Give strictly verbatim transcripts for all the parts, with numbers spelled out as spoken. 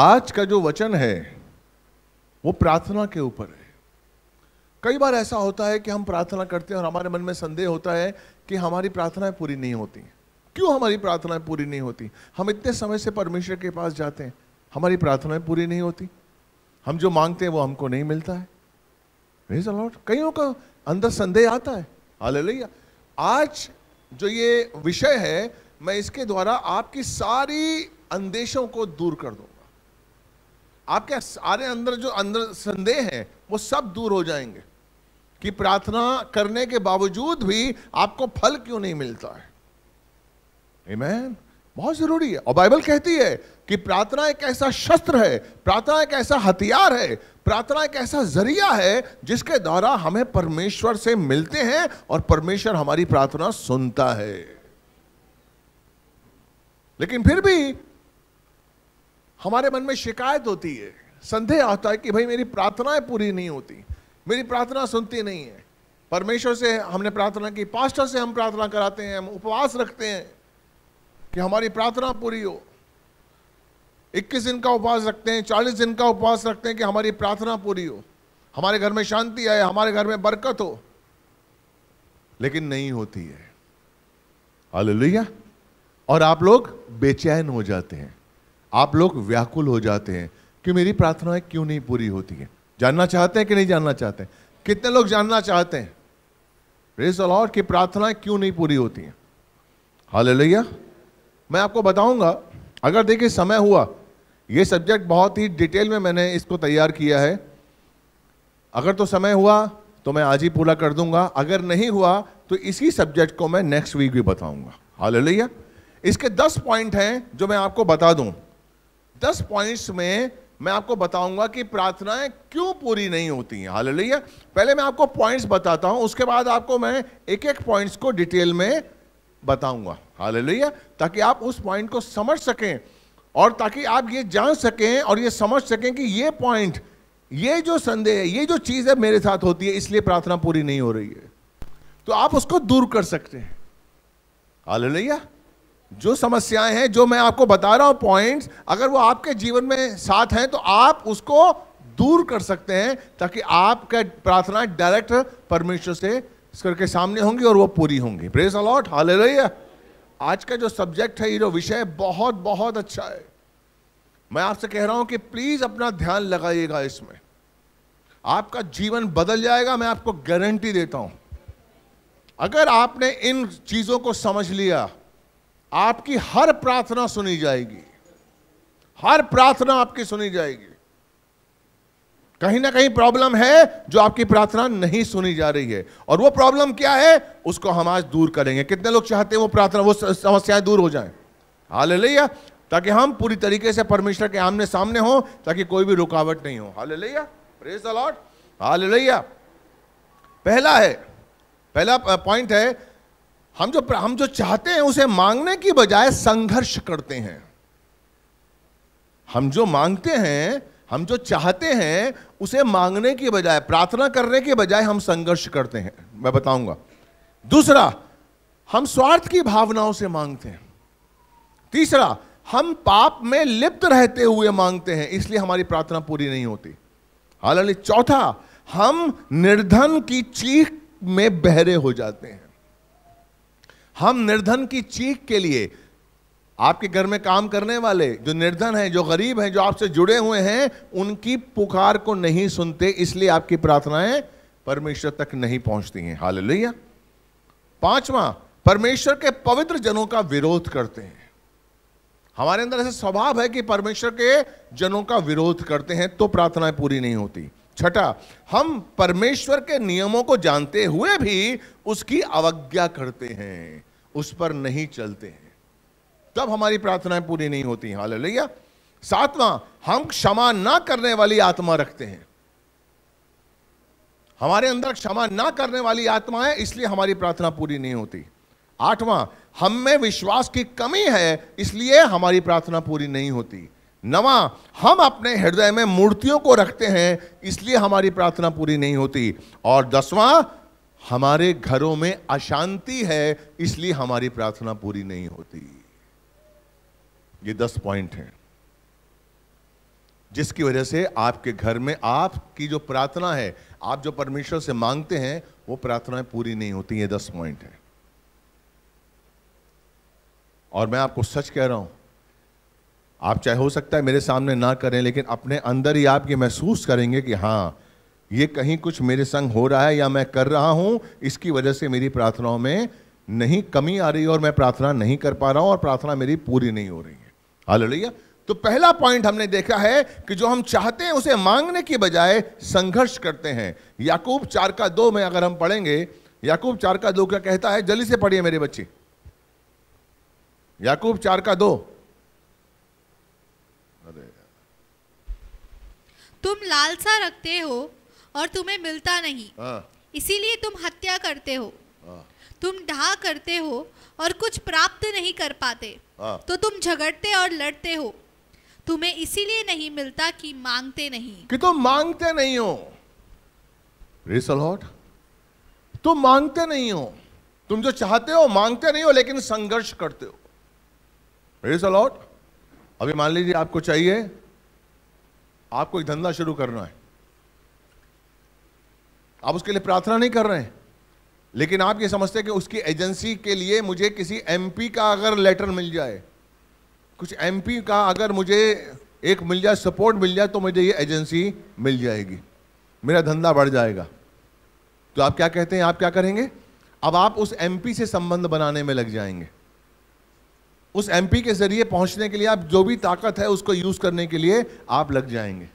आज का जो वचन है वो प्रार्थना के ऊपर है। कई बार ऐसा होता है कि हम प्रार्थना करते हैं और हमारे मन में संदेह होता है कि हमारी प्रार्थनाएं पूरी नहीं होती। क्यों हमारी प्रार्थनाएं पूरी नहीं होती? हम इतने समय से परमेश्वर के पास जाते हैं, हमारी प्रार्थनाएं पूरी नहीं होती, हम जो मांगते हैं वो हमको नहीं मिलता है। Praise the Lord. कईयों का अंदर संदेह आता है। हालेलुया। आज जो ये विषय है, मैं इसके द्वारा आपकी सारी अंदेशों को दूर कर दूंगा। आपके सारे अंदर जो अंदर संदेह है वो सब दूर हो जाएंगे कि प्रार्थना करने के बावजूद भी आपको फल क्यों नहीं मिलता है। आमीन। बहुत जरूरी है। और बाइबल कहती है कि प्रार्थना एक ऐसा शस्त्र है, प्रार्थना एक ऐसा हथियार है, प्रार्थना एक ऐसा जरिया है जिसके द्वारा हमें परमेश्वर से मिलते हैं और परमेश्वर हमारी प्रार्थना सुनता है। लेकिन फिर भी हमारे मन में शिकायत होती है, संदेह आता है कि भाई मेरी प्रार्थनाएं पूरी नहीं होती, मेरी प्रार्थना सुनती नहीं है। परमेश्वर से हमने प्रार्थना की, पास्टर से हम प्रार्थना कराते हैं, हम उपवास रखते हैं कि हमारी प्रार्थना पूरी हो। इक्कीस दिन का उपवास रखते हैं, चालीस दिन का उपवास रखते हैं कि हमारी प्रार्थना पूरी हो, हमारे घर में शांति आए, हमारे घर में बरकत हो, लेकिन नहीं होती है। हालेलुया। और आप लोग बेचैन हो जाते हैं, आप लोग व्याकुल हो जाते हैं कि मेरी प्रार्थनाएं क्यों नहीं पूरी होती है। जानना चाहते हैं कि नहीं जानना चाहते हैं? कितने लोग जानना चाहते हैं प्रेज द लॉर्ड कि प्रार्थनाएं क्यों नहीं पूरी होती हैं? हालेलुया। मैं आपको बताऊंगा। अगर देखिए समय हुआ, ये सब्जेक्ट बहुत ही डिटेल में मैंने इसको तैयार किया है। अगर तो समय हुआ तो मैं आज ही पूरा कर दूंगा, अगर नहीं हुआ तो इसी सब्जेक्ट को मैं नेक्स्ट वीक भी बताऊंगा। हालेलुया। इसके दस पॉइंट हैं जो मैं आपको बता दूं। दस पॉइंट्स में मैं आपको बताऊंगा कि प्रार्थनाएं क्यों पूरी नहीं होती हैं। हालेलुया। पहले मैं आपको पॉइंट्स बताता हूं, उसके बाद आपको मैं एक एक पॉइंट्स को डिटेल में बताऊंगा। हालेलुया। ताकि आप उस पॉइंट को समझ सकें और ताकि आप ये जान सकें और ये समझ सकें कि ये पॉइंट, ये जो संदेह, ये जो चीज़ है मेरे साथ होती है इसलिए प्रार्थना पूरी नहीं हो रही है, तो आप उसको दूर कर सकते हैं। हालेलुया। जो समस्याएं हैं जो मैं आपको बता रहा हूं पॉइंट्स, अगर वो आपके जीवन में साथ हैं तो आप उसको दूर कर सकते हैं ताकि आपका प्रार्थना डायरेक्ट परमेश्वर से करके सामने होंगी और वो पूरी होंगी। Praise the Lord. हालेलुया। आज का जो सब्जेक्ट है, ये जो विषय बहुत बहुत अच्छा है। मैं आपसे कह रहा हूं कि प्लीज अपना ध्यान लगाइएगा, इसमें आपका जीवन बदल जाएगा। मैं आपको गारंटी देता हूं। अगर आपने इन चीजों को समझ लिया, आपकी हर प्रार्थना सुनी जाएगी, हर प्रार्थना आपकी सुनी जाएगी। कहीं ना कहीं प्रॉब्लम है जो आपकी प्रार्थना नहीं सुनी जा रही है, और वो प्रॉब्लम क्या है उसको हम आज दूर करेंगे। कितने लोग चाहते हैं वो प्रार्थना, वो समस्याएं दूर हो जाएं? हालेलुया। ताकि हम पूरी तरीके से परमेश्वर के आमने सामने हों, ताकि कोई भी रुकावट नहीं हो। Hallelujah. Praise the Lord. Hallelujah. पहला है, पहला पॉइंट है, हम जो हम जो चाहते हैं उसे मांगने की बजाय संघर्ष करते हैं। हम जो मांगते हैं, हम जो चाहते हैं उसे मांगने की बजाय, प्रार्थना करने की बजाय हम संघर्ष करते हैं। मैं बताऊंगा। दूसरा, हम स्वार्थ की भावनाओं से मांगते हैं। तीसरा, हम पाप में लिप्त रहते हुए मांगते हैं, इसलिए हमारी प्रार्थना पूरी नहीं होती। हालांकि चौथा, हम निर्धन की चीख में बहरे हो जाते हैं। हम निर्धन की चीख के लिए, आपके घर में काम करने वाले जो निर्धन हैं, जो गरीब हैं, जो आपसे जुड़े हुए हैं, उनकी पुकार को नहीं सुनते, इसलिए आपकी प्रार्थनाएं परमेश्वर तक नहीं पहुंचती हैं। हालेलुया। पांचवा, परमेश्वर के पवित्र जनों का विरोध करते हैं। हमारे अंदर ऐसा स्वभाव है कि परमेश्वर के जनों का विरोध करते हैं तो प्रार्थनाएं पूरी नहीं होती। छठा, हम परमेश्वर के नियमों को जानते हुए भी उसकी अवज्ञा करते हैं, उस पर नहीं चलते हैं, तब हमारी प्रार्थनाएं पूरी नहीं होती। हालेलुया। सातवां, हम क्षमा ना करने वाली आत्मा रखते हैं। हमारे अंदर क्षमा ना करने वाली आत्मा है, इसलिए हमारी प्रार्थना पूरी नहीं होती। आठवां, हम में विश्वास की कमी है, इसलिए हमारी प्रार्थना पूरी नहीं होती। नवा, हम अपने हृदय में मूर्तियों को रखते हैं, इसलिए हमारी प्रार्थना पूरी नहीं होती। और दसवां, हमारे घरों में अशांति है, इसलिए हमारी प्रार्थना पूरी नहीं होती। ये दस पॉइंट हैं। जिसकी वजह से आपके घर में आपकी जो प्रार्थना है, आप जो परमेश्वर से मांगते हैं, वो प्रार्थनाएं पूरी नहीं होती। ये दस पॉइंट है। और मैं आपको सच कह रहा हूं, आप चाहे हो सकता है मेरे सामने ना करें, लेकिन अपने अंदर ही आप ये महसूस करेंगे कि हाँ, ये कहीं कुछ मेरे संग हो रहा है या मैं कर रहा हूँ, इसकी वजह से मेरी प्रार्थनाओं में नहीं कमी आ रही है और मैं प्रार्थना नहीं कर पा रहा हूँ और प्रार्थना मेरी पूरी नहीं हो रही है। हालेलुया। तो पहला पॉइंट हमने देखा है कि जो हम चाहते हैं उसे मांगने के बजाय संघर्ष करते हैं। याकूब चार का दो में अगर हम पढ़ेंगे, याकूब चार का दो क्या कहता है, जल्दी से पढ़िए मेरे बच्चे। याकूब चार का दो। तुम लालसा रखते हो और तुम्हें मिलता नहीं, इसीलिए तुम हत्या करते हो। तुम ढा करते हो और कुछ प्राप्त नहीं कर पाते, तो तुम झगड़ते और लड़ते हो। तुम्हें इसीलिए नहीं मिलता कि मांगते नहीं, कि तुम मांगते नहीं हो। Praise the Lord. तुम मांगते नहीं हो, तुम जो चाहते हो मांगते नहीं हो, लेकिन संघर्ष करते हो। Praise the Lord. अभी मान लीजिए आपको चाहिए, आपको एक धंधा शुरू करना है, आप उसके लिए प्रार्थना नहीं कर रहे हैं, लेकिन आप ये समझते हैं कि उसकी एजेंसी के लिए मुझे किसी एमपी का अगर लेटर मिल जाए, कुछ एमपी का अगर मुझे एक मिल जाए, सपोर्ट मिल जाए, तो मुझे ये एजेंसी मिल जाएगी, मेरा धंधा बढ़ जाएगा। तो आप क्या कहते हैं, आप क्या करेंगे, अब आप उस एमपी से संबंध बनाने में लग जाएंगे। उस एमपी के जरिए पहुंचने के लिए आप जो भी ताकत है उसको यूज करने के लिए आप लग जाएंगे,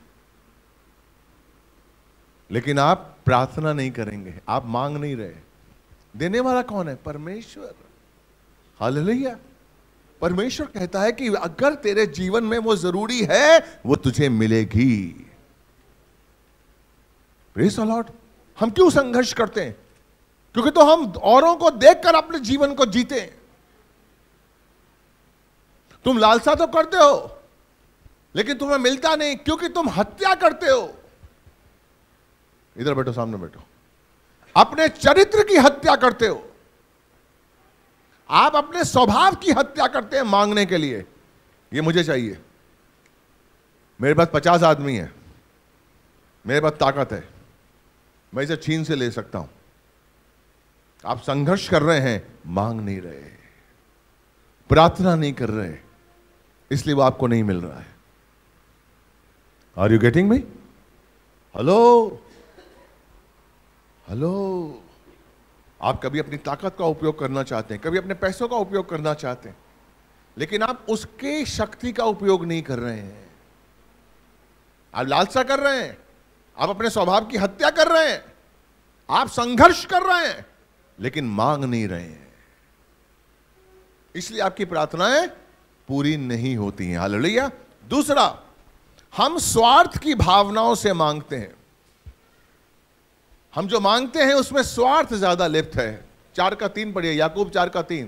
लेकिन आप प्रार्थना नहीं करेंगे, आप मांग नहीं रहे। देने वाला कौन है? परमेश्वर। हालेलुया। परमेश्वर कहता है कि अगर तेरे जीवन में वो जरूरी है, वो तुझे मिलेगी। Praise the Lord. हम क्यों संघर्ष करते हैं? क्योंकि तो हम औरों को देखकर अपने जीवन को जीते हैं। तुम लालसा तो करते हो, लेकिन तुम्हें मिलता नहीं, क्योंकि तुम हत्या करते हो। इधर बैठो, सामने बैठो। अपने चरित्र की हत्या करते हो, आप अपने स्वभाव की हत्या करते हैं मांगने के लिए। ये मुझे चाहिए, मेरे पास पचास आदमी है, मेरे पास ताकत है, मैं इसे छीन से ले सकता हूं। आप संघर्ष कर रहे हैं, मांग नहीं रहे, प्रार्थना नहीं कर रहे, इसलिए वो आपको नहीं मिल रहा है। Are you getting me? Hello hello. आप कभी अपनी ताकत का उपयोग करना चाहते हैं, कभी अपने पैसों का उपयोग करना चाहते हैं, लेकिन आप उसके शक्ति का उपयोग नहीं कर रहे हैं। आप लालसा कर रहे हैं, आप अपने स्वभाव की हत्या कर रहे हैं, आप संघर्ष कर रहे हैं, लेकिन मांग नहीं रहे हैं, इसलिए आपकी प्रार्थनाएं पूरी नहीं होती हैं। हालेलुया। दूसरा, हम स्वार्थ की भावनाओं से मांगते हैं। हम जो मांगते हैं उसमें स्वार्थ ज्यादा लिप्त है। चार का तीन पढ़िए, याकूब चार का तीन।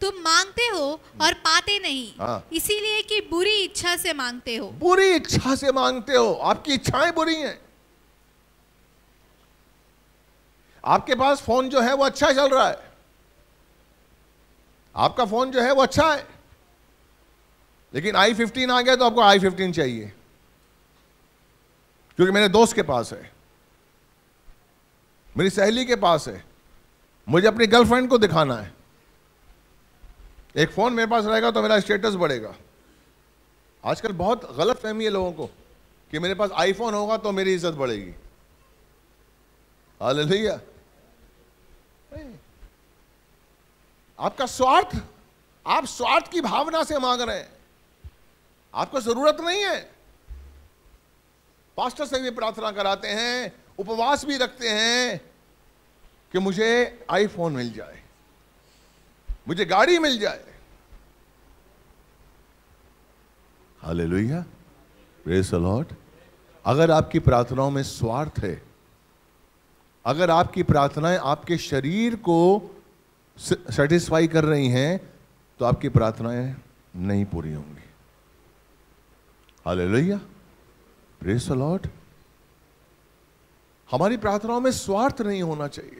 तुम मांगते हो और पाते नहीं, इसीलिए कि बुरी इच्छा से मांगते हो। बुरी इच्छा से मांगते हो, आपकी इच्छाएं बुरी हैं। आपके पास फोन जो है वो अच्छा चल रहा है, आपका फोन जो है वो अच्छा है, लेकिन आई फिफ्टीन आ गया तो आपको आई फिफ्टीन चाहिए, क्योंकि मेरे दोस्त के पास है, मेरी सहेली के पास है, मुझे अपनी गर्लफ्रेंड को दिखाना है। एक फोन मेरे पास रहेगा तो मेरा स्टेटस बढ़ेगा। आजकल बहुत गलत फहमी है लोगों को कि मेरे पास आईफोन होगा तो मेरी इज्जत बढ़ेगी। हालेलुया। आपका स्वार्थ, आप स्वार्थ की भावना से मांग रहे हैं, आपको जरूरत नहीं है। पास्टर से भी प्रार्थना कराते हैं, उपवास भी रखते हैं कि मुझे आईफोन मिल जाए, मुझे गाड़ी मिल जाए। हालेलुया। Praise the Lord. अगर आपकी प्रार्थनाओं में स्वार्थ है, अगर आपकी प्रार्थनाएं आपके शरीर को सेटिस्फाई कर रही हैं, तो आपकी प्रार्थनाएं नहीं पूरी होंगी। हालेलुया। Praise the Lord. हमारी प्रार्थनाओं में स्वार्थ नहीं होना चाहिए।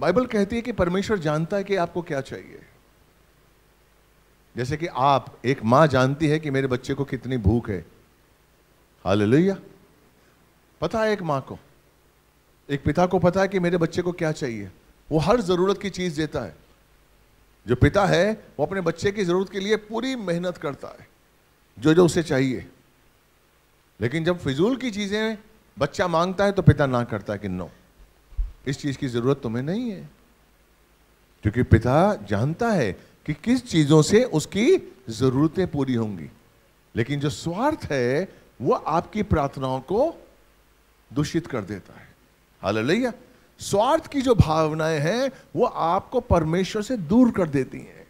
बाइबल कहती है कि परमेश्वर जानता है कि आपको क्या चाहिए। जैसे कि आप, एक माँ जानती है कि मेरे बच्चे को कितनी भूख है, हालेलुया। पता है एक माँ को, एक पिता को पता है कि मेरे बच्चे को क्या चाहिए। वो हर ज़रूरत की चीज़ देता है। जो पिता है वो अपने बच्चे की ज़रूरत के लिए पूरी मेहनत करता है, जो जो उसे चाहिए। लेकिन जब फिजूल की चीज़ें बच्चा मांगता है तो पिता ना करता है कि नो, इस चीज़ की ज़रूरत तुम्हें नहीं है। क्योंकि पिता जानता है कि किस चीज़ों से उसकी ज़रूरतें पूरी होंगी। लेकिन जो स्वार्थ है वो आपकी प्रार्थनाओं को दूषित कर देता है। हालेलुया। स्वार्थ की जो भावनाएं हैं वो आपको परमेश्वर से दूर कर देती हैं।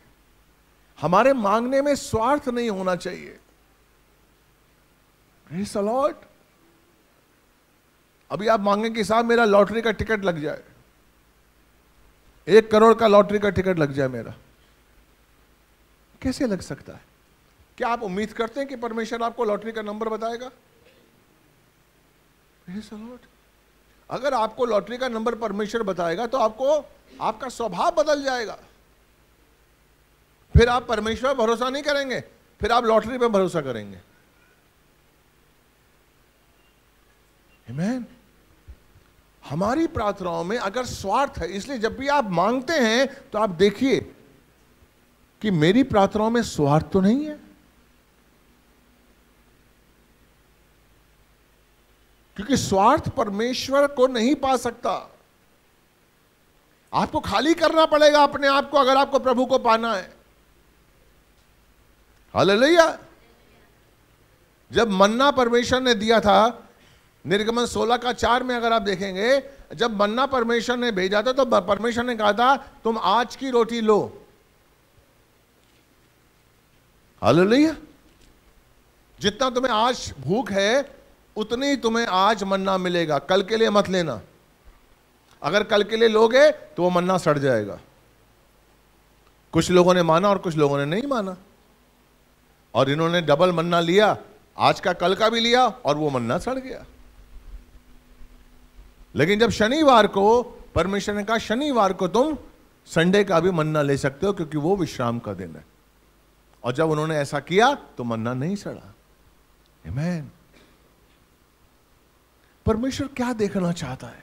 हमारे मांगने में स्वार्थ नहीं होना चाहिए। Praise the Lord. अभी आप मांगेंगे कि साहब मेरा लॉटरी का टिकट लग जाए, एक करोड़ का लॉटरी का टिकट लग जाए मेरा, कैसे लग सकता है? क्या आप उम्मीद करते हैं कि परमेश्वर आपको लॉटरी का नंबर बताएगा? Praise the Lord. अगर आपको लॉटरी का नंबर परमेश्वर बताएगा तो आपको आपका स्वभाव बदल जाएगा। फिर आप परमेश्वर भरोसा नहीं करेंगे, फिर आप लॉटरी पर भरोसा करेंगे। आमीन। हमारी प्रार्थनाओं में अगर स्वार्थ है, इसलिए जब भी आप मांगते हैं तो आप देखिए कि मेरी प्रार्थनाओं में स्वार्थ तो नहीं है। क्योंकि स्वार्थ परमेश्वर को नहीं पा सकता। आपको खाली करना पड़ेगा अपने आप को अगर आपको प्रभु को पाना है। हालेलुया। जब मन्ना परमेश्वर ने दिया था, निर्गमन सोलह का चार में अगर आप देखेंगे, जब मन्ना परमेश्वर ने भेजा था तो परमेश्वर ने कहा था तुम आज की रोटी लो। हालेलुया। जितना तुम्हें आज भूख है उतनी तुम्हें आज मन्ना मिलेगा, कल के लिए मत लेना। अगर कल के लिए लोगे तो वो मन्ना सड़ जाएगा। कुछ लोगों ने माना और कुछ लोगों ने नहीं माना, और इन्होंने डबल मन्ना लिया, आज का कल का भी लिया, और वो मन्ना सड़ गया। लेकिन जब शनिवार को परमेश्वर ने कहा शनिवार को तुम संडे का भी मन्ना ले सकते हो क्योंकि वो विश्राम का दिन है, और जब उन्होंने ऐसा किया तो मन्ना नहीं सड़ा। आमीन। परमेश्वर क्या देखना चाहता है?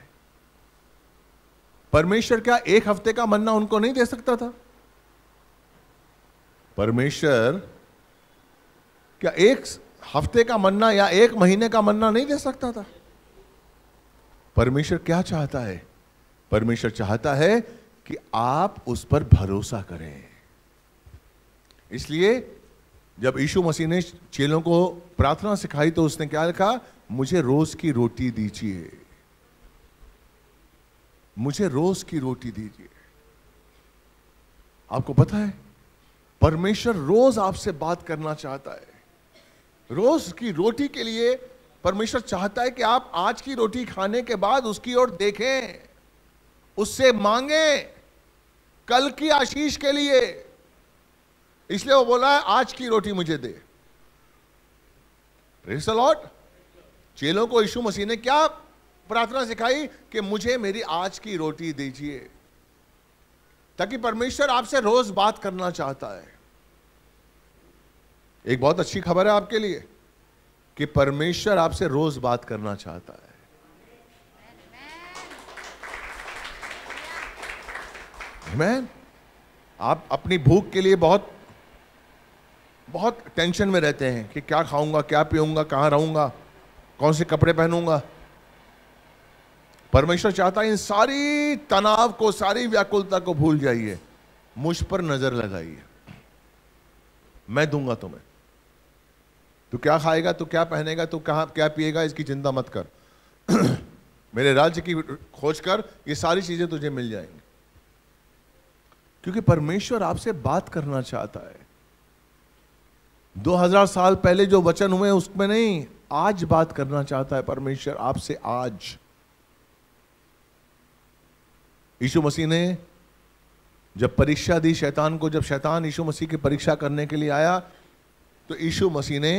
परमेश्वर क्या एक हफ्ते का मन्ना उनको नहीं दे सकता था? परमेश्वर क्या एक हफ्ते का मन्ना या एक महीने का मन्ना नहीं दे सकता था? परमेश्वर क्या चाहता है? परमेश्वर चाहता है कि आप उस पर भरोसा करें। इसलिए जब यीशु मसीह ने चेलों को प्रार्थना सिखाई तो उसने क्या कहा? मुझे रोज की रोटी दीजिए, मुझे रोज की रोटी दीजिए। आपको पता है परमेश्वर रोज आपसे बात करना चाहता है। रोज की रोटी के लिए परमेश्वर चाहता है कि आप आज की रोटी खाने के बाद उसकी ओर देखें, उससे मांगें कल की आशीष के लिए। इसलिए वो बोला है आज की रोटी मुझे दे। Praise the Lord. चेलों को यीशु मसीह ने क्या प्रार्थना सिखाई? कि मुझे मेरी आज की रोटी दीजिए। ताकि परमेश्वर आपसे रोज बात करना चाहता है। एक बहुत अच्छी खबर है आपके लिए कि परमेश्वर आपसे रोज बात करना चाहता है। आमीन। आप अपनी भूख के लिए बहुत बहुत टेंशन में रहते हैं कि क्या खाऊंगा, क्या पीऊंगा, कहाँ रहूंगा, कौन से कपड़े पहनूंगा। परमेश्वर चाहता है इन सारी तनाव को, सारी व्याकुलता को भूल जाइए, मुझ पर नजर लगाइए, मैं दूंगा तुम्हें। तू क्या खाएगा, तू क्या पहनेगा, तू कहाँ क्या पिएगा, इसकी चिंता मत कर। मेरे राज्य की खोज कर, ये सारी चीजें तुझे मिल जाएंगी। क्योंकि परमेश्वर आपसे बात करना चाहता है। दो हजार साल पहले जो वचन हुए उसमें नहीं, आज बात करना चाहता है परमेश्वर आपसे आज। यीशु मसीह ने जब परीक्षा दी शैतान को, जब शैतान यीशु मसीह की परीक्षा करने के लिए आया तो यीशु मसीह ने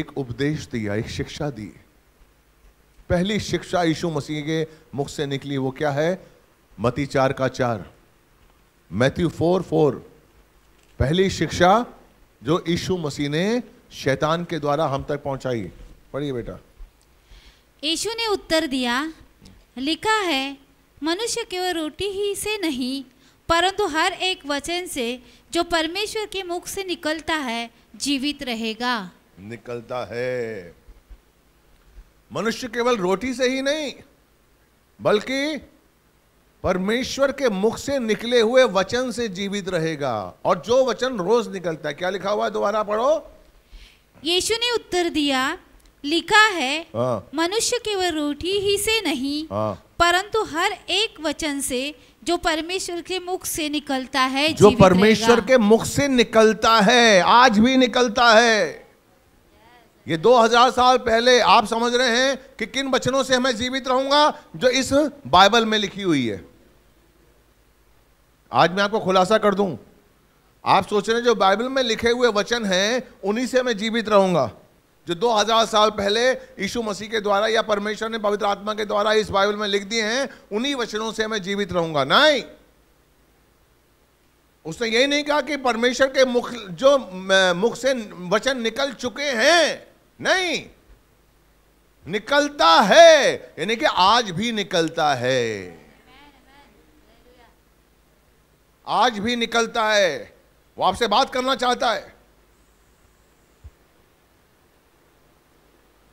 एक उपदेश दिया, एक शिक्षा दी। पहली शिक्षा यीशु मसीह के मुख से निकली वो क्या है? मत्ती चार का चार, मैथ्यू फोर फोर। पहली शिक्षा जो यीशु मसीह ने शैतान के द्वारा हम तक पहुंचाई पढ़िए बेटा। यीशु ने उत्तर दिया, लिखा है, मनुष्य केवल रोटी ही से नहीं परंतु हर एक वचन से जो परमेश्वर के मुख से निकलता है जीवित रहेगा। निकलता है। मनुष्य केवल रोटी से ही नहीं बल्कि परमेश्वर के मुख से निकले हुए वचन से जीवित रहेगा। और जो वचन रोज निकलता है, क्या लिखा हुआ है दोबारा पढ़ो। यीशु ने उत्तर दिया, लिखा है, मनुष्य केवल रोटी ही से नहीं परंतु हर एक वचन से जो परमेश्वर के मुख से निकलता है। जो परमेश्वर के मुख से निकलता है आज भी निकलता है। ये दो हज़ार साल पहले, आप समझ रहे हैं कि किन वचनों से मैं जीवित रहूंगा, जो इस बाइबल में लिखी हुई है। आज मैं आपको खुलासा कर दूं, आप सोच रहे हैं जो बाइबल में लिखे हुए वचन हैं उन्हीं से मैं जीवित रहूंगा, जो दो हज़ार साल पहले यीशु मसीह के द्वारा या परमेश्वर ने पवित्र आत्मा के द्वारा इस बाइबल में लिख दिए हैं उन्हीं वचनों से मैं जीवित रहूंगा। नहीं, उसने यही नहीं कहा कि परमेश्वर के मुख, जो मुख से वचन निकल चुके हैं, नहीं, निकलता है, यानी कि आज भी निकलता है, आज भी निकलता है। वो आपसे बात करना चाहता है।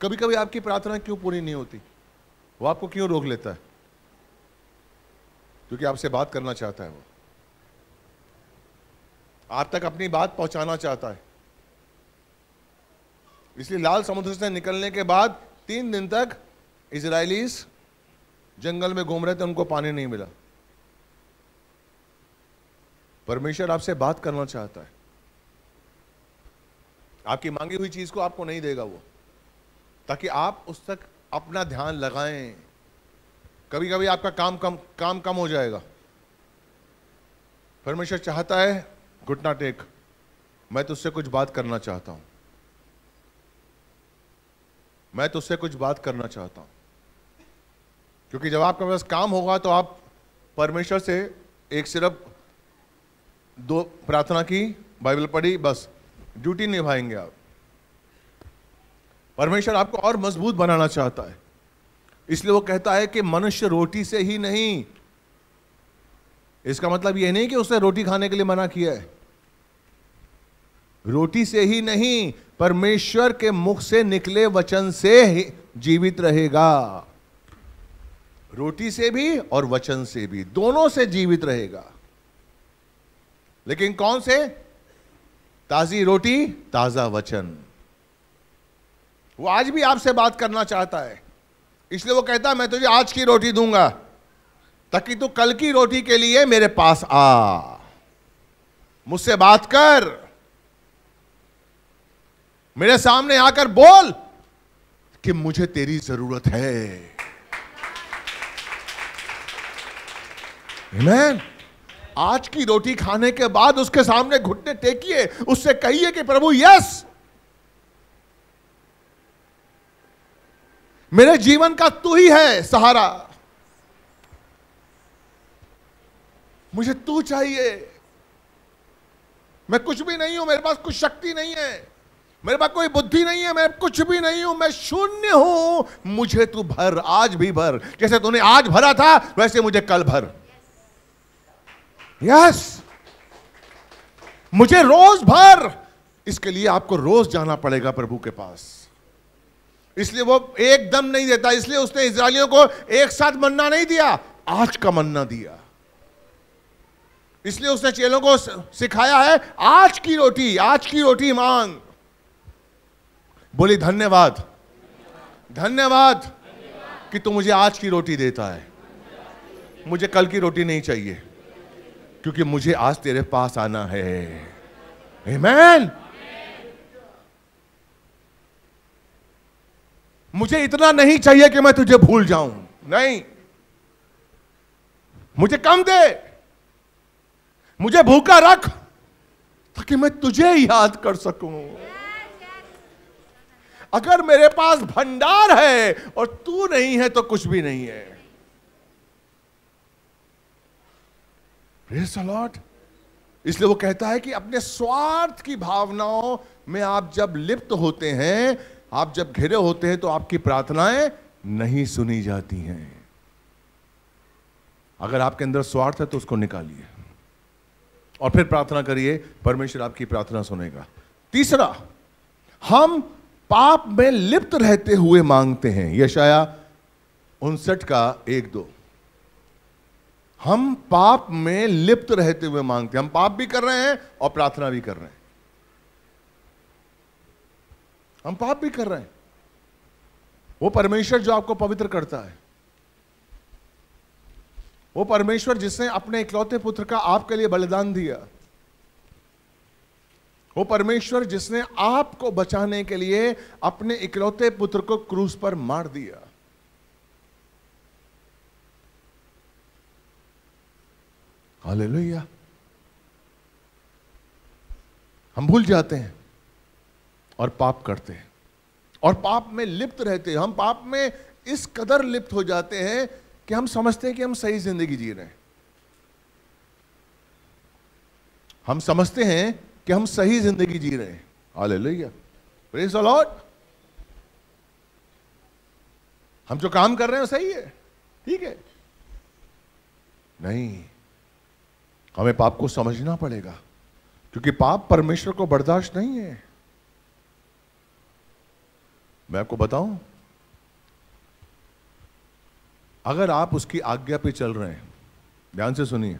कभी कभी आपकी प्रार्थना क्यों पूरी नहीं होती, वो आपको क्यों रोक लेता है? क्योंकि आपसे बात करना चाहता है, वो आप तक अपनी बात पहुंचाना चाहता है। इसलिए लाल समुद्र से निकलने के बाद तीन दिन तक इजरायलीज़ जंगल में घूम रहे थे, उनको पानी नहीं मिला। परमेश्वर आपसे बात करना चाहता है। आपकी मांगी हुई चीज को आपको नहीं देगा वो, ताकि आप उस तक अपना ध्यान लगाएं। कभी कभी आपका काम कम काम कम हो जाएगा। परमेश्वर चाहता है, घुटना टेक, मैं तुझसे कुछ बात करना चाहता हूं, मैं तुझसे कुछ बात करना चाहता हूं। क्योंकि जब आपके पास काम होगा तो आप परमेश्वर से एक सिर्फ दो प्रार्थना की, बाइबल पढ़ी, बस ड्यूटी निभाएंगे आप। परमेश्वर आपको और मजबूत बनाना चाहता है। इसलिए वो कहता है कि मनुष्य रोटी से ही नहीं। इसका मतलब यह नहीं कि उसने रोटी खाने के लिए मना किया है। रोटी से ही नहीं, परमेश्वर के मुख से निकले वचन से ही जीवित रहेगा। रोटी से भी और वचन से भी, दोनों से जीवित रहेगा। लेकिन कौन से? ताजी रोटी, ताजा वचन। वो आज भी आपसे बात करना चाहता है। इसलिए वो कहता है, मैं तुझे आज की रोटी दूंगा ताकि तू कल की रोटी के लिए मेरे पास आ, मुझसे बात कर, मेरे सामने आकर बोल कि मुझे तेरी जरूरत है। आमीन। आज की रोटी खाने के बाद उसके सामने घुटने टेकिए, उससे कहिए कि प्रभु यस, मेरे जीवन का तू ही है सहारा, मुझे तू चाहिए, मैं कुछ भी नहीं हूं, मेरे पास कुछ शक्ति नहीं है, मेरे पास कोई बुद्धि नहीं है, मैं कुछ भी नहीं हूं, मैं शून्य हूं, मुझे तू भर, आज भी भर, जैसे तूने आज भरा था वैसे मुझे कल भर। यस, मुझे रोज भर। इसके लिए आपको रोज जाना पड़ेगा प्रभु के पास। इसलिए वो एकदम नहीं देता। इसलिए उसने इजरायलियों को एक साथ मन्ना नहीं दिया, आज का मन्ना दिया। इसलिए उसने चेलों को सिखाया है, आज की रोटी, आज की रोटी मांग। बोली धन्यवाद, धन्यवाद कि तू मुझे आज की रोटी देता है, मुझे कल की रोटी नहीं चाहिए, क्योंकि मुझे आज तेरे पास आना है। आमीन। मुझे इतना नहीं चाहिए कि मैं तुझे भूल जाऊं, नहीं, मुझे कम दे, मुझे भूखा रख ताकि मैं तुझे याद कर सकूं। अगर मेरे पास भंडार है और तू नहीं है तो कुछ भी नहीं है। Praise the Lord. इसलिए वो कहता है कि अपने स्वार्थ की भावनाओं में आप जब लिप्त होते हैं आप जब घिरे होते हैं तो आपकी प्रार्थनाएं नहीं सुनी जाती हैं। अगर आपके अंदर स्वार्थ है तो उसको निकालिए और फिर प्रार्थना करिए, परमेश्वर आपकी प्रार्थना सुनेगा। तीसरा, हम पाप में लिप्त रहते हुए मांगते हैं। यशाया उनसठ का एक दो, हम पाप में लिप्त रहते हुए मांगते हैं। हम पाप भी कर रहे हैं और प्रार्थना भी कर रहे हैं। हम पाप भी कर रहे हैं, वो परमेश्वर जो आपको पवित्र करता है, वो परमेश्वर जिसने अपने इकलौते पुत्र का आपके लिए बलिदान दिया, वो परमेश्वर जिसने आपको बचाने के लिए अपने इकलौते पुत्र को क्रूस पर मार दिया। हालेलुया। हम भूल जाते हैं और पाप करते हैं और पाप में लिप्त रहते हैं। हम पाप में इस कदर लिप्त हो जाते हैं कि हम समझते हैं कि हम सही जिंदगी जी रहे हैं। हम समझते हैं कि हम सही जिंदगी जी रहे हैं। Hallelujah, praise the Lord. हम जो काम कर रहे हैं सही है, ठीक है? नहीं, हमें पाप को समझना पड़ेगा, क्योंकि पाप परमेश्वर को बर्दाश्त नहीं है। मैं आपको बताऊं, अगर आप उसकी आज्ञा पे चल रहे हैं, ध्यान से सुनिए,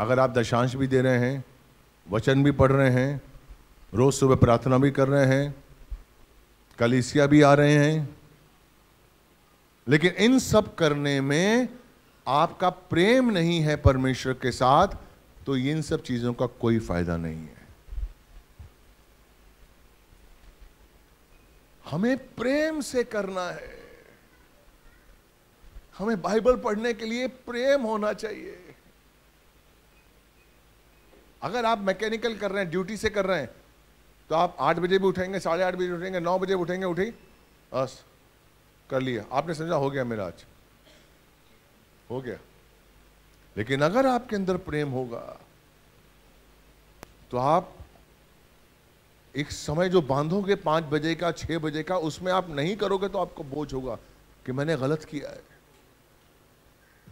अगर आप दशांश भी दे रहे हैं, वचन भी पढ़ रहे हैं, रोज सुबह प्रार्थना भी कर रहे हैं, कलीसिया भी आ रहे हैं, लेकिन इन सब करने में आपका प्रेम नहीं है परमेश्वर के साथ, तो इन सब चीजों का कोई फायदा नहीं है। हमें प्रेम से करना है। हमें बाइबल पढ़ने के लिए प्रेम होना चाहिए। अगर आप मैकेनिकल कर रहे हैं, ड्यूटी से कर रहे हैं, तो आप आठ बजे भी उठेंगे, साढ़े आठ बजे उठेंगे, नौ बजे उठेंगे, उठेंगे बस कर लिया, आपने समझा हो गया मेरा, आज हो गया। लेकिन अगर आपके अंदर प्रेम होगा तो आप एक समय जो बांधोगे, पाँच बजे का, छः बजे का, उसमें आप नहीं करोगे तो आपको बोझ होगा कि मैंने गलत किया है।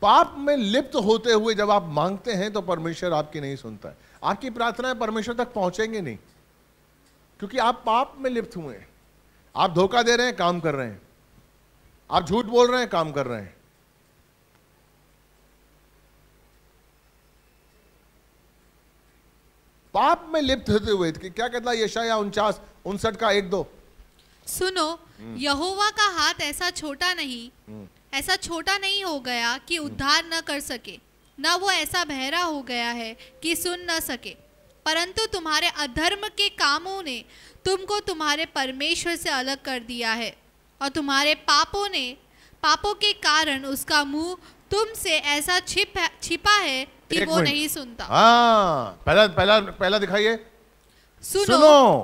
पाप में लिप्त होते हुए जब आप मांगते हैं तो परमेश्वर आपकी नहीं सुनता है। आपकी प्रार्थनाएं परमेश्वर तक पहुंचेंगे नहीं, क्योंकि आप पाप में लिप्त हुए हैं। आप धोखा दे रहे हैं, काम कर रहे हैं, आप झूठ बोल रहे हैं, काम कर रहे हैं। पाप में लिप्त होते हुए क्या कहता है यशाया उनचास उनसठ का एक दो, सुनो, यहोवा का हाथ ऐसा छोटा नहीं, ऐसा छोटा नहीं हो गया कि उद्धार न कर सके, न वो ऐसा बहरा हो गया है कि सुन न सके, परंतु तुम्हारे अधर्म के कामों ने तुमको तुम्हारे परमेश्वर से अलग कर दिया है, और तुम्हारे पापों ने पापों के कारण उसका मुंह तुमसे ऐसा छिप छिपा है कि वो नहीं सुनता। हाँ, पहला पहला पहला दिखाइए। सुनो,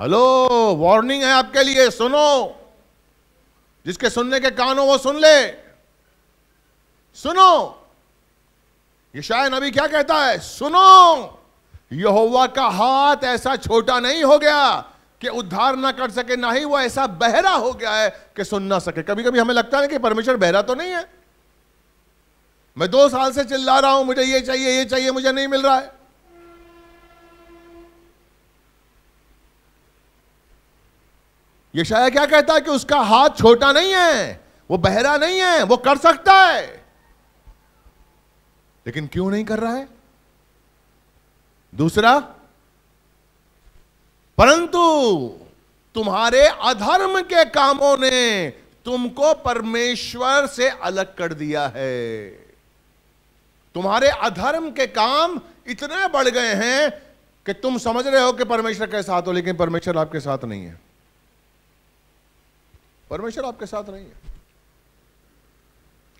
हेलो, वार्निंग है आपके लिए। सुनो, जिसके सुनने के कान हो वो सुन ले। सुनो, यशायाह नबी क्या कहता है? सुनो, यहोवा का हाथ ऐसा छोटा नहीं हो गया कि उद्धार ना कर सके, ना ही वो ऐसा बहरा हो गया है कि सुन ना सके। कभी कभी हमें लगता है कि परमेश्वर बहरा तो नहीं है। मैं दो साल से चिल्ला रहा हूं, मुझे ये चाहिए, ये चाहिए, मुझे नहीं मिल रहा है। यशायाह क्या कहता है कि उसका हाथ छोटा नहीं है, वो बहरा नहीं है, वो कर सकता है। लेकिन क्यों नहीं कर रहा है? दूसरा, परंतु तुम्हारे अधर्म के कामों ने तुमको परमेश्वर से अलग कर दिया है। तुम्हारे अधर्म के काम इतने बढ़ गए हैं कि तुम समझ रहे हो कि परमेश्वर के साथ हो, लेकिन परमेश्वर आपके साथ नहीं है। परमेश्वर आपके साथ नहीं है।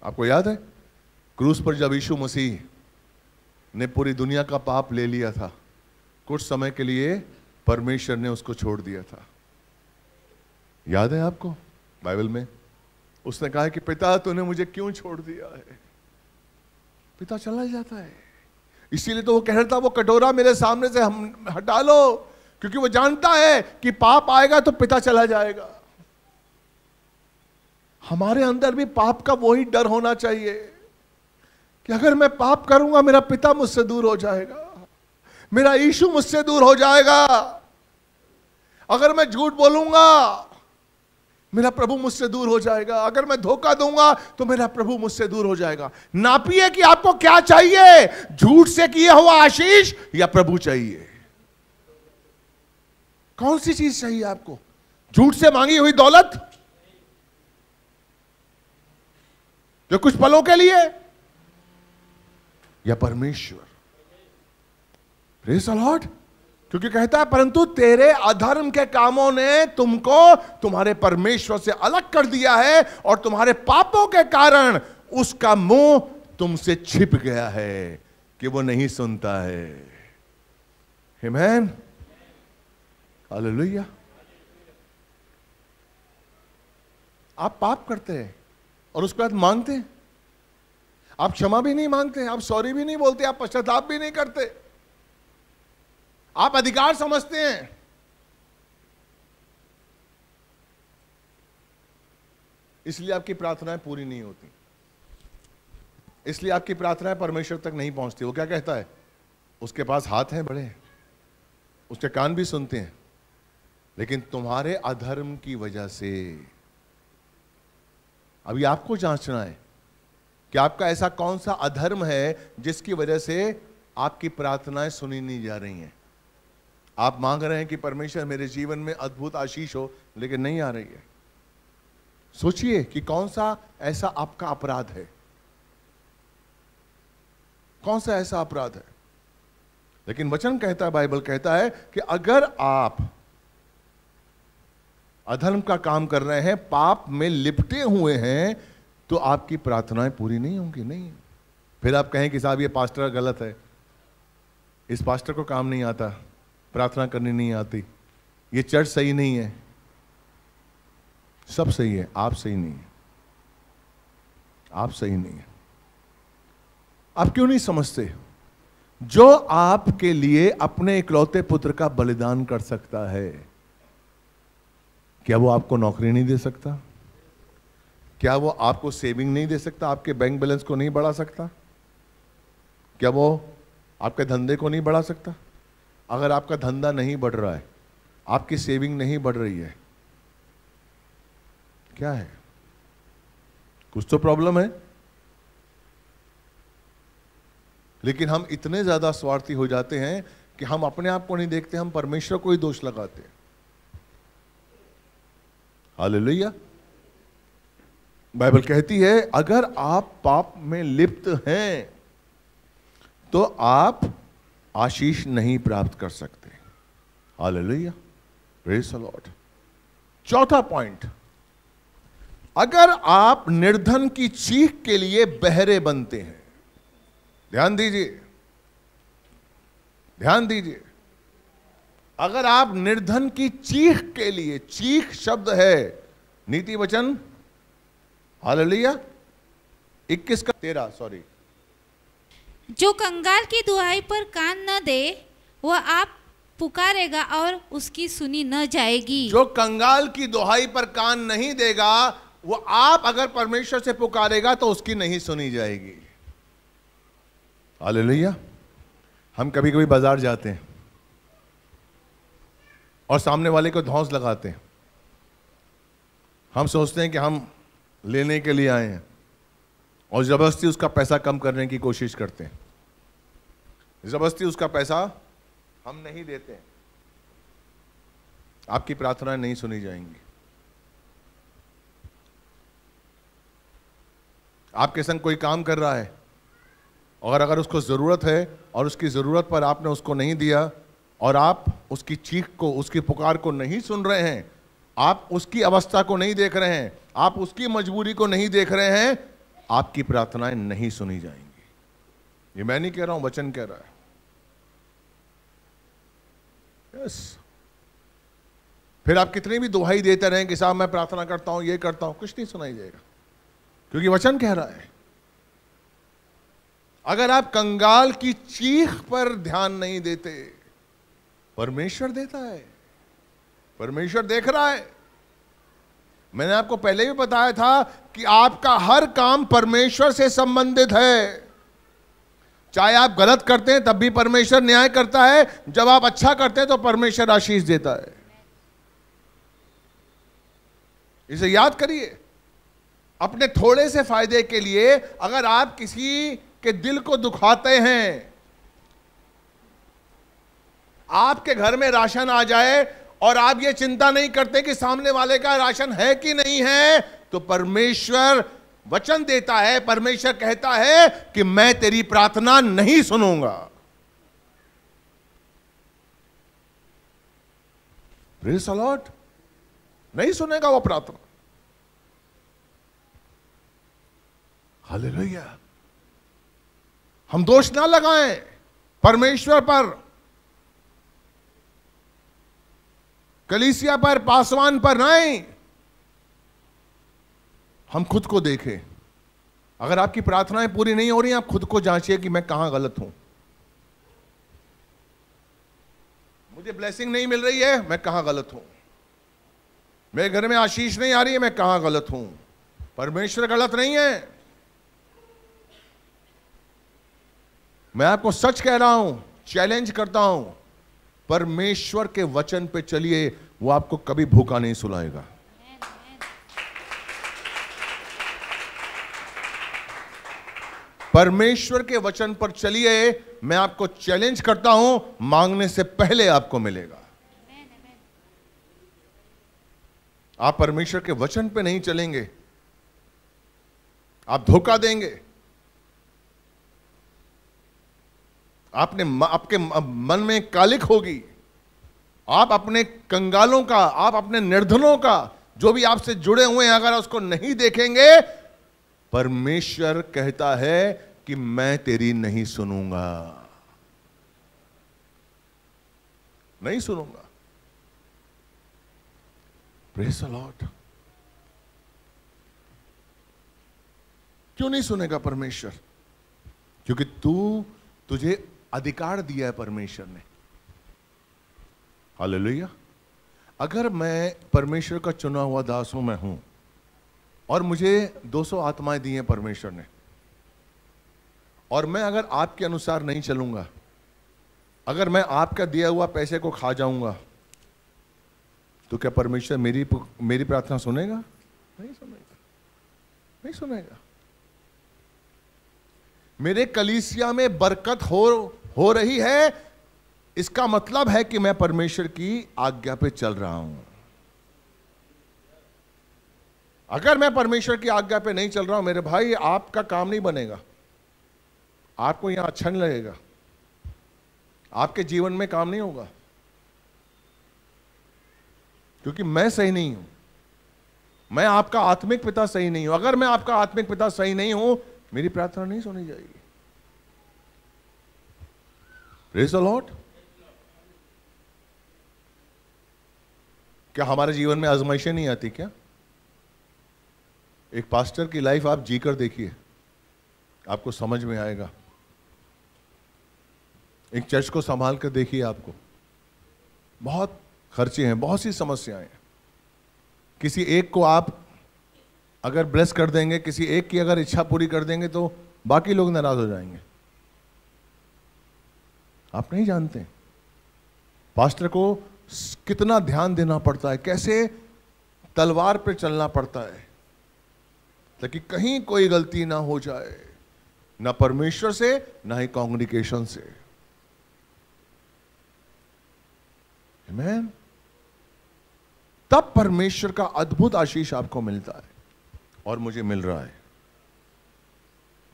आपको याद है क्रूस पर जब यीशु मसीह ने पूरी दुनिया का पाप ले लिया था, कुछ समय के लिए परमेश्वर ने उसको छोड़ दिया था। याद है आपको? बाइबल में उसने कहा कि पिता तूने मुझे क्यों छोड़ दिया है। पिता चला जाता है, इसीलिए तो वो कह रहा था वो कटोरा मेरे सामने से हम हटा लो, क्योंकि वो जानता है कि पाप आएगा तो पिता चला जाएगा। हमारे अंदर भी पाप का वही डर होना चाहिए कि अगर मैं पाप करूंगा मेरा पिता मुझसे दूर हो जाएगा, मेरा यीशु मुझसे दूर हो जाएगा, अगर मैं झूठ बोलूंगा मेरा प्रभु मुझसे दूर हो जाएगा, अगर मैं धोखा दूंगा तो मेरा प्रभु मुझसे दूर हो जाएगा। नापिए कि आपको क्या चाहिए, झूठ से किया हुआ आशीष या प्रभु चाहिए। कौन सी चीज चाहिए आपको, झूठ से मांगी हुई दौलत जो कुछ पलों के लिए, या परमेश्वर। Praise the Lord. क्योंकि कहता है परंतु तेरे अधर्म के कामों ने तुमको तुम्हारे परमेश्वर से अलग कर दिया है और तुम्हारे पापों के कारण उसका मुंह तुमसे छिप गया है कि वो नहीं सुनता है। आमीन, हालेलुया। आप पाप करते हैं और उसके बाद मांगते हैं, आप क्षमा भी नहीं मांगते, आप सॉरी भी नहीं बोलते, आप पश्चाताप भी नहीं करते, आप अधिकार समझते हैं। इसलिए आपकी प्रार्थनाएं पूरी नहीं होती, इसलिए आपकी प्रार्थनाएं परमेश्वर तक नहीं पहुंचती। वो क्या कहता है, उसके पास हाथ हैं बड़े, उसके कान भी सुनते हैं, लेकिन तुम्हारे अधर्म की वजह से। अभी आपको जांचना है कि आपका ऐसा कौन सा अधर्म है जिसकी वजह से आपकी प्रार्थनाएं सुनी नहीं जा रही हैं। आप मांग रहे हैं कि परमेश्वर मेरे जीवन में अद्भुत आशीष हो, लेकिन नहीं आ रही है। सोचिए कि कौन सा ऐसा आपका अपराध है, कौन सा ऐसा अपराध है। लेकिन वचन कहता है, बाइबल कहता है कि अगर आप अधर्म का काम कर रहे हैं, पाप में लिपटे हुए हैं, तो आपकी प्रार्थनाएं पूरी नहीं होंगी। नहीं, फिर आप कहें कि साहब ये पास्टर गलत है, इस पास्टर को काम नहीं आता, प्रार्थना करनी नहीं आती, ये चर्च सही नहीं है। सब सही है, आप सही नहीं है, आप सही नहीं है। आप क्यों नहीं समझते, जो आपके लिए अपने इकलौते पुत्र का बलिदान कर सकता है, क्या वो आपको नौकरी नहीं दे सकता? क्या वो आपको सेविंग नहीं दे सकता? आपके बैंक बैलेंस को नहीं बढ़ा सकता? क्या वो आपके धंधे को नहीं बढ़ा सकता? अगर आपका धंधा नहीं बढ़ रहा है, आपकी सेविंग नहीं बढ़ रही है, क्या है? कुछ तो प्रॉब्लम है। लेकिन हम इतने ज़्यादा स्वार्थी हो जाते हैं कि हम अपने आप को नहीं देखते, हम परमेश्वर को ही दोष लगाते हैं। हालेलुया। बाइबल कहती है अगर आप पाप में लिप्त हैं तो आप आशीष नहीं प्राप्त कर सकते। Hallelujah, praise the Lord. चौथा पॉइंट, अगर आप निर्धन की चीख के लिए बहरे बनते हैं। ध्यान दीजिए, ध्यान दीजिए, अगर आप निर्धन की चीख के लिए, चीख शब्द है नीति वचन, हालेलुया, इक्कीस का तेरह, सॉरी, जो कंगाल की दुहाई पर कान न दे वह आप पुकारेगा और उसकी सुनी न जाएगी। जो कंगाल की दुहाई पर कान नहीं देगा, वो आप अगर परमेश्वर से पुकारेगा तो उसकी नहीं सुनी जाएगी। हालेलुया। हम कभी कभी बाजार जाते हैं और सामने वाले को धौंस लगाते हैं। हम सोचते हैं कि हम लेने के लिए आए हैं और ज़बरदस्ती उसका पैसा कम करने की कोशिश करते हैं, ज़बरदस्ती उसका पैसा हम नहीं देते हैं। आपकी प्रार्थनाएं नहीं सुनी जाएंगी। आपके संग कोई काम कर रहा है और अगर उसको ज़रूरत है और उसकी ज़रूरत पर आपने उसको नहीं दिया और आप उसकी चीख को, उसकी पुकार को नहीं सुन रहे हैं, आप उसकी अवस्था को नहीं देख रहे हैं, आप उसकी मजबूरी को नहीं देख रहे हैं, आपकी प्रार्थनाएं नहीं सुनी जाएंगी। ये मैं नहीं कह रहा हूं, वचन कह रहा है। यस। फिर आप कितनी भी दुहाई देते रहें कि साहब मैं प्रार्थना करता हूं, ये करता हूं, कुछ नहीं सुनाई जाएगा, क्योंकि वचन कह रहा है अगर आप कंगाल की चीख पर ध्यान नहीं देते, परमेश्वर देता है, परमेश्वर देख रहा है। मैंने आपको पहले भी बताया था कि आपका हर काम परमेश्वर से संबंधित है। चाहे आप गलत करते हैं तब भी परमेश्वर न्याय करता है, जब आप अच्छा करते हैं तो परमेश्वर आशीष देता है। इसे याद करिए। अपने थोड़े से फायदे के लिए अगर आप किसी के दिल को दुखाते हैं, आपके घर में राशन आ जाए और आप ये चिंता नहीं करते कि सामने वाले का राशन है कि नहीं है, तो परमेश्वर वचन देता है, परमेश्वर कहता है कि मैं तेरी प्रार्थना नहीं सुनूंगा। प्रेज़ द लॉर्ड, नहीं सुनेगा वो प्रार्थना। हालेलुया। हम दोष ना लगाएं परमेश्वर पर, कलीसिया पर, पासवान पर नहीं। हम खुद को देखें। अगर आपकी प्रार्थनाएं पूरी नहीं हो रही, आप खुद को जांचिए कि मैं कहां गलत हूं। मुझे ब्लेसिंग नहीं मिल रही है, मैं कहां गलत हूं। मेरे घर में आशीष नहीं आ रही है, मैं कहां गलत हूं। परमेश्वर गलत नहीं है। मैं आपको सच कह रहा हूं, चैलेंज करता हूं, परमेश्वर के वचन पे चलिए, वो आपको कभी भूखा नहीं सुलाएगा। परमेश्वर के वचन पर चलिए, मैं आपको चैलेंज करता हूं, मांगने से पहले आपको मिलेगा। आप परमेश्वर के वचन पे नहीं चलेंगे, आप धोखा देंगे। आपने आपके मन में कालिक होगी। आप अपने कंगालों का, आप अपने निर्धनों का, जो भी आपसे जुड़े हुए हैं, अगर उसको नहीं देखेंगे, परमेश्वर कहता है कि मैं तेरी नहीं सुनूंगा, नहीं सुनूंगा। Praise the Lord. क्यों नहीं सुनेगा परमेश्वर? क्योंकि तू तुझे अधिकार दिया है परमेश्वर ने। हालेलुया। अगर मैं परमेश्वर का चुना हुआ दास हूं, मैं हूं, और मुझे दो सौ आत्माएं दी हैं परमेश्वर ने, और मैं अगर आपके अनुसार नहीं चलूंगा, अगर मैं आपका दिया हुआ पैसे को खा जाऊंगा, तो क्या परमेश्वर मेरी मेरी प्रार्थना सुनेगा? नहीं सुनेगा, नहीं सुनेगा। मेरे कलीसिया में बरकत हो हो रही है, इसका मतलब है कि मैं परमेश्वर की आज्ञा पे चल रहा हूं। अगर मैं परमेश्वर की आज्ञा पे नहीं चल रहा हूं मेरे भाई, आपका काम नहीं बनेगा, आपको यहां अच्छा नहीं लगेगा, आपके जीवन में काम नहीं होगा, क्योंकि मैं सही नहीं हूं। मैं आपका आत्मिक पिता सही नहीं हूं। अगर मैं आपका आत्मिक पिता सही नहीं हूं, मेरी प्रार्थना नहीं सुनी जाएगी। Praise the Lord. क्या हमारे जीवन में आजमाइशें नहीं आती क्या? एक पास्टर की लाइफ आप जीकर देखिए, आपको समझ में आएगा। एक चर्च को संभाल कर देखिए, आपको बहुत खर्चे हैं, बहुत सी समस्याएं हैं। किसी एक को आप अगर ब्लेस कर देंगे, किसी एक की अगर इच्छा पूरी कर देंगे, तो बाकी लोग नाराज हो जाएंगे। आप नहीं जानते पास्टर को कितना ध्यान देना पड़ता है, कैसे तलवार पे चलना पड़ता है, ताकि कहीं कोई गलती ना हो जाए, ना परमेश्वर से, ना ही कांग्रीगेशन से। आमीन। तब परमेश्वर का अद्भुत आशीष आपको मिलता है, और मुझे मिल रहा है।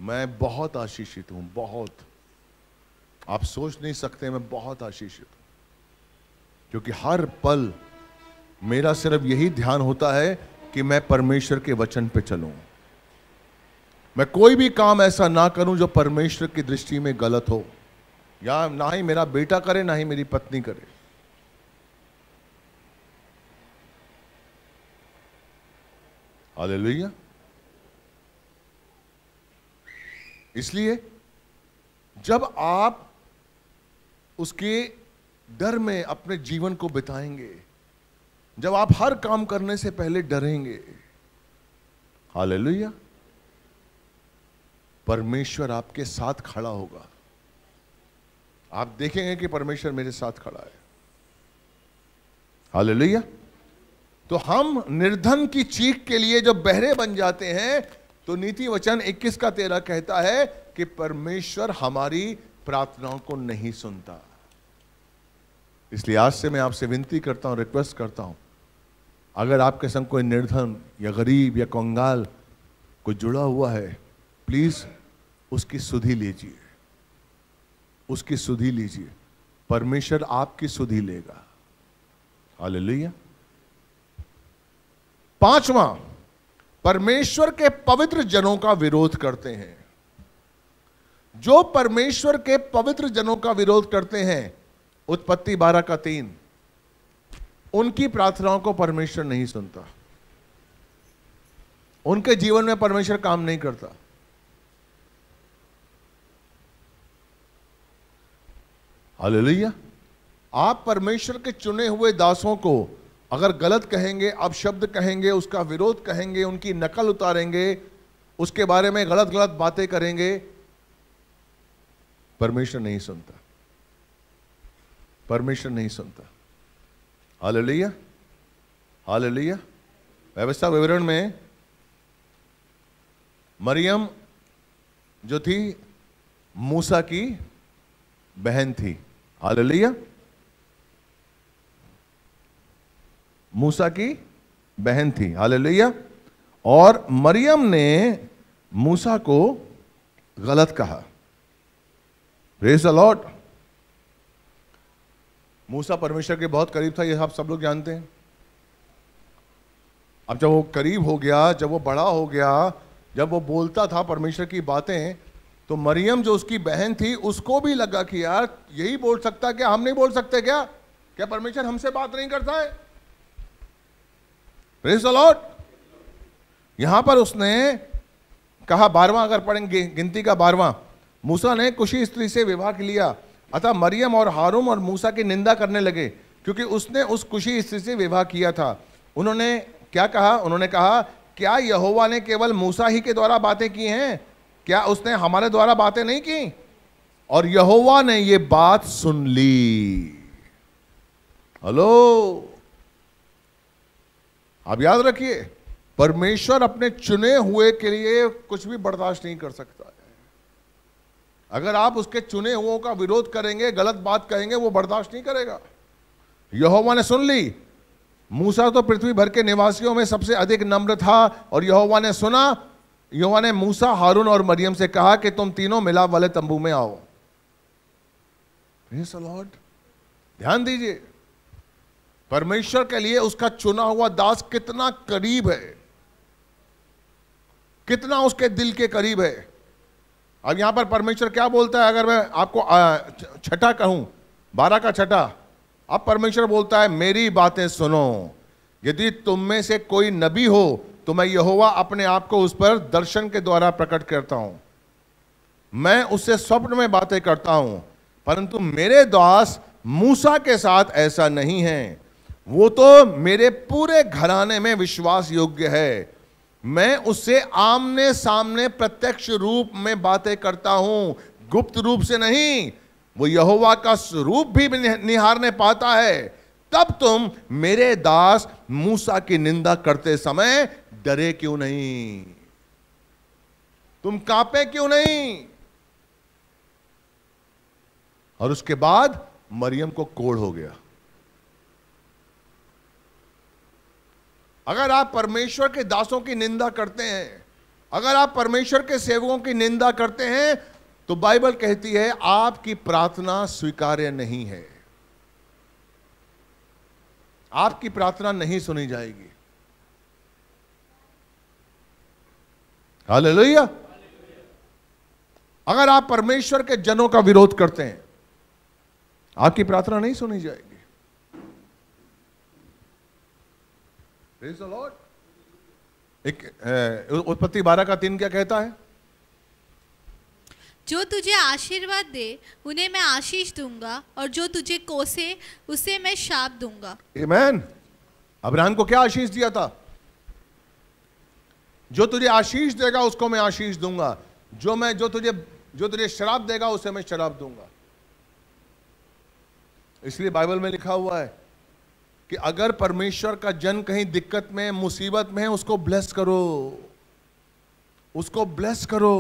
मैं बहुत आशीषित हूं, बहुत। आप सोच नहीं सकते मैं बहुत आशीषित हूं, क्योंकि हर पल मेरा सिर्फ यही ध्यान होता है कि मैं परमेश्वर के वचन पे चलूं। मैं कोई भी काम ऐसा ना करूं जो परमेश्वर की दृष्टि में गलत हो, या ना ही मेरा बेटा करे, ना ही मेरी पत्नी करे। हालेलुया। इसलिए जब आप उसके डर में अपने जीवन को बिताएंगे, जब आप हर काम करने से पहले डरेंगे। हालेलुया। परमेश्वर आपके साथ खड़ा होगा। आप देखेंगे कि परमेश्वर मेरे साथ खड़ा है। हालेलुया। तो हम निर्धन की चीख के लिए जब बहरे बन जाते हैं तो नीति वचन इक्कीस का तेरह कहता है कि परमेश्वर हमारी प्रार्थनाओं को नहीं सुनता। इसलिए आज से मैं आपसे विनती करता हूं, रिक्वेस्ट करता हूं, अगर आपके संग कोई निर्धन या गरीब या कंगाल कोई जुड़ा हुआ है, प्लीज उसकी सुधि लीजिए, उसकी सुधि लीजिए। परमेश्वर आपकी सुधि लेगा। हालेलुया। पांचवा, परमेश्वर के पवित्र जनों का विरोध करते हैं। जो परमेश्वर के पवित्र जनों का विरोध करते हैं, उत्पत्ति बारह का तीन, उनकी प्रार्थनाओं को परमेश्वर नहीं सुनता। उनके जीवन में परमेश्वर काम नहीं करता। हालेलुया। आप परमेश्वर के चुने हुए दासों को अगर गलत कहेंगे, अपशब्द कहेंगे, उसका विरोध कहेंगे, उनकी नकल उतारेंगे, उसके बारे में गलत गलत बातें करेंगे, परमेश्वर नहीं सुनता, परमेश्वर नहीं सुनता। Hallelujah, hallelujah. व्यवस्था विवरण में मरियम जो थी मूसा की बहन थी। हालेलुया। मूसा की बहन थी। हालेलुया। और मरियम ने मूसा को गलत कहा। Praise the Lord. मूसा परमेश्वर के बहुत करीब था, ये आप सब लोग जानते हैं। अब जब वो करीब हो गया, जब वो बड़ा हो गया, जब वो बोलता था परमेश्वर की बातें, तो मरियम जो उसकी बहन थी उसको भी लगा कि यार यही बोल सकता है क्या, हम नहीं बोल सकते क्या, क्या परमेश्वर हमसे बात नहीं करता है। Praise the Lord. यहां पर उसने कहा, बारवां अगर पढ़ेंगे, गिनती का बारवां, मूसा ने कुशी स्त्री से विवाह किया, अतः मरियम और हारून और मूसा की निंदा करने लगे क्योंकि उसने उस कुशी स्त्री से विवाह किया था। उन्होंने क्या कहा? उन्होंने कहा, क्या यहोवा ने केवल मूसा ही के द्वारा बातें की हैं? क्या उसने हमारे द्वारा बातें नहीं की? और यहोवा ने ये बात सुन ली। हेलो, आप याद रखिए, परमेश्वर अपने चुने हुए के लिए कुछ भी बर्दाश्त नहीं कर सकता है। अगर आप उसके चुने हुओं का विरोध करेंगे, गलत बात कहेंगे, वो बर्दाश्त नहीं करेगा। यहोवा ने सुन ली। मूसा तो पृथ्वी भर के निवासियों में सबसे अधिक नम्र था और यहोवा ने सुना। यहोवा ने मूसा, हारून और मरियम से कहा कि तुम तीनों मिलाप वाले तंबू में आओ। Praise the lord. ध्यान दीजिए, परमेश्वर के लिए उसका चुना हुआ दास कितना करीब है, कितना उसके दिल के करीब है। अब यहां पर परमेश्वर क्या बोलता है, अगर मैं आपको छठा कहूं, बारह का छठा, अब परमेश्वर बोलता है, मेरी बातें सुनो, यदि तुम में से कोई नबी हो तो मैं यहोवा अपने आप को उस पर दर्शन के द्वारा प्रकट करता हूं, मैं उससे स्वप्न में बातें करता हूं, परंतु मेरे दास मूसा के साथ ऐसा नहीं है, वो तो मेरे पूरे घराने में विश्वास योग्य है, मैं उससे आमने सामने प्रत्यक्ष रूप में बातें करता हूं, गुप्त रूप से नहीं, वो यहोवा का रूप भी निहारने पाता है। तब तुम मेरे दास मूसा की निंदा करते समय डरे क्यों नहीं, तुम कांपे क्यों नहीं? और उसके बाद मरियम को कोढ़ हो गया। अगर आप परमेश्वर के दासों की निंदा करते हैं, अगर आप परमेश्वर के सेवकों की निंदा करते हैं, तो बाइबल कहती है आपकी प्रार्थना स्वीकार्य नहीं है, आपकी प्रार्थना नहीं सुनी जाएगी। हालेलुया। अगर आप परमेश्वर के जनों का विरोध करते हैं, आपकी प्रार्थना नहीं सुनी जाएगी। Praise the lord. एक उत्पत्ति बारह का तीन क्या कहता है? जो तुझे आशीर्वाद दे उन्हें मैं आशीष दूंगा और जो तुझे कोसे उसे मैं शाप दूंगा। आमीन। अब्राहम को क्या आशीष दिया था? जो तुझे आशीष देगा उसको मैं आशीष दूंगा, जो मैं जो तुझे जो तुझे शराब देगा उसे मैं शराब दूंगा। इसलिए बाइबल में लिखा हुआ है कि अगर परमेश्वर का जन कहीं दिक्कत में मुसीबत में है उसको ब्लेस करो, उसको ब्लेस करो,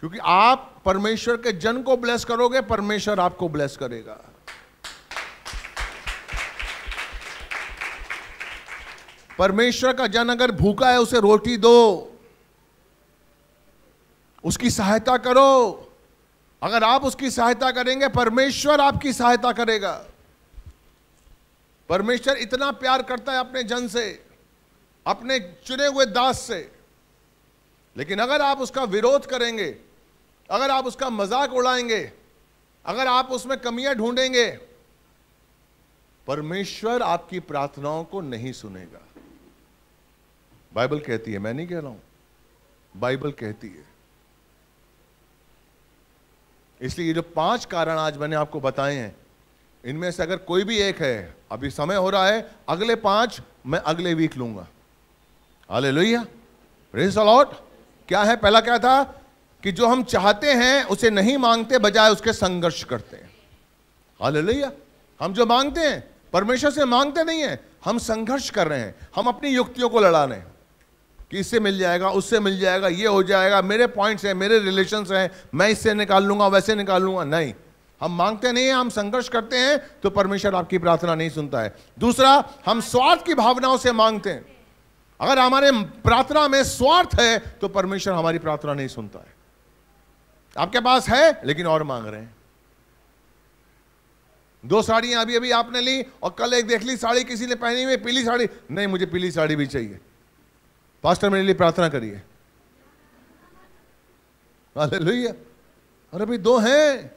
क्योंकि आप परमेश्वर के जन को ब्लेस करोगे परमेश्वर आपको ब्लेस करेगा। परमेश्वर का जन अगर भूखा है उसे रोटी दो, उसकी सहायता करो। अगर आप उसकी सहायता करेंगे परमेश्वर आपकी सहायता करेगा। परमेश्वर इतना प्यार करता है अपने जन से, अपने चुने हुए दास से। लेकिन अगर आप उसका विरोध करेंगे, अगर आप उसका मजाक उड़ाएंगे, अगर आप उसमें कमियां ढूंढेंगे, परमेश्वर आपकी प्रार्थनाओं को नहीं सुनेगा। बाइबल कहती है, मैं नहीं कह रहा हूं, बाइबल कहती है। इसलिए ये जो पांच कारण आज मैंने आपको बताए हैं, इनमें से अगर कोई भी एक है, अभी समय हो रहा है, अगले पांच मैं अगले वीक लूंगा। Hallelujah, praise the Lord. क्या है? पहला क्या था कि जो हम चाहते हैं उसे नहीं मांगते, बजाय उसके संघर्ष करते हैं। हालेलुया, हम जो मांगते हैं परमेश्वर से मांगते नहीं हैं, हम संघर्ष कर रहे हैं, हम अपनी युक्तियों को लड़ा रहे हैं कि इससे मिल जाएगा, उससे मिल जाएगा, ये हो जाएगा, मेरे पॉइंट्स हैं, मेरे रिलेशंस हैं, मैं इससे निकाल लूंगा, वैसे निकाल लूंगा। नहीं, हम मांगते नहीं हैं, हम संघर्ष करते हैं, तो परमेश्वर आपकी प्रार्थना नहीं सुनता है। दूसरा, हम स्वार्थ की भावनाओं से मांगते हैं। अगर हमारे प्रार्थना में स्वार्थ है तो परमेश्वर हमारी प्रार्थना नहीं सुनता है। आपके पास है लेकिन और मांग रहे हैं। दो साड़ियां अभी अभी आपने ली और कल एक देख ली साड़ी किसी ने पहनी हुई, पीली साड़ी, नहीं मुझे पीली साड़ी भी चाहिए, पास्टर मेरे लिए प्रार्थना करिए। हालेलुया। और अभी दो हैं।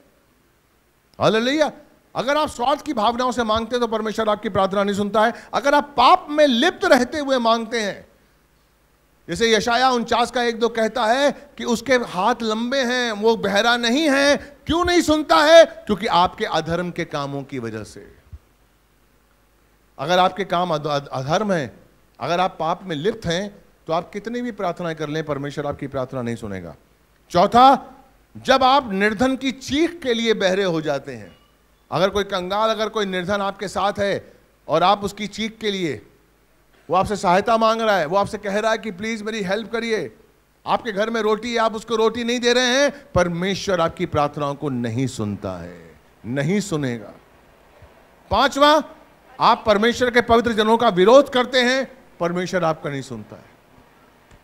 हालेलुया। अगर आप स्वार्थ की भावनाओं से मांगते हैं तो परमेश्वर आपकी प्रार्थना नहीं सुनता है। अगर आप पाप में लिप्त रहते हुए मांगते हैं, जैसे यशाया उनचास का एक दो कहता है कि उसके हाथ लंबे हैं, वो बहरा नहीं है, क्यों नहीं सुनता है? क्योंकि आपके अधर्म के कामों की वजह से। अगर आपके काम अधर्म है, अगर आप पाप में लिप्त हैं, तो आप कितनी भी प्रार्थनाएं कर लें परमेश्वर आपकी प्रार्थना नहीं सुनेगा। चौथा, जब आप निर्धन की चीख के लिए बहरे हो जाते हैं, अगर कोई कंगाल, अगर कोई निर्धन आपके साथ है और आप उसकी चीख के लिए, वो आपसे सहायता मांग रहा है, वो आपसे कह रहा है कि प्लीज मेरी हेल्प करिए, आपके घर में रोटी है, आप उसको रोटी नहीं दे रहे हैं, परमेश्वर आपकी प्रार्थनाओं को नहीं सुनता है, नहीं सुनेगा। पांचवा, आप परमेश्वर के पवित्र जनों का विरोध करते हैं, परमेश्वर आपका नहीं सुनता है।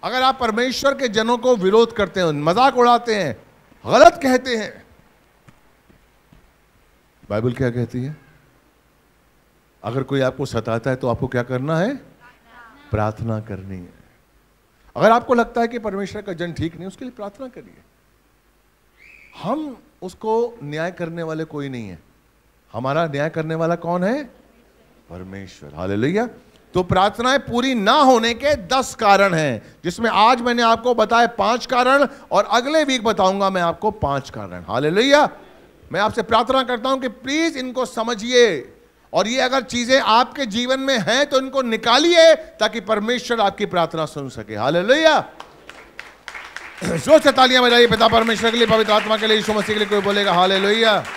अगर आप परमेश्वर के जनों को विरोध करते हैं, मजाक उड़ाते हैं, गलत कहते हैं, बाइबल क्या कहती है? अगर कोई आपको सताता है तो आपको क्या करना है? प्रार्थना करनी है। अगर आपको लगता है कि परमेश्वर का जन ठीक नहीं, उसके लिए प्रार्थना करिए। हम उसको न्याय करने वाले कोई नहीं है, हमारा न्याय करने वाला कौन है? परमेश्वर। हालेलुया। तो प्रार्थनाएं पूरी ना होने के दस कारण हैं, जिसमें आज मैंने आपको बताया पांच कारण और अगले वीक बताऊंगा मैं आपको पांच कारण। हालेलुया। मैं आपसे प्रार्थना करता हूं कि प्लीज इनको समझिए, और ये अगर चीजें आपके जीवन में हैं तो इनको निकालिए, ताकि परमेश्वर आपकी प्रार्थना सुन सके। हालेलुया। जोर से तालियां बजाइए पिता परमेश्वर के लिए, पवित्र आत्मा के लिए, यीशु मसीह के लिए। कोई बोलेगा हालेलुया।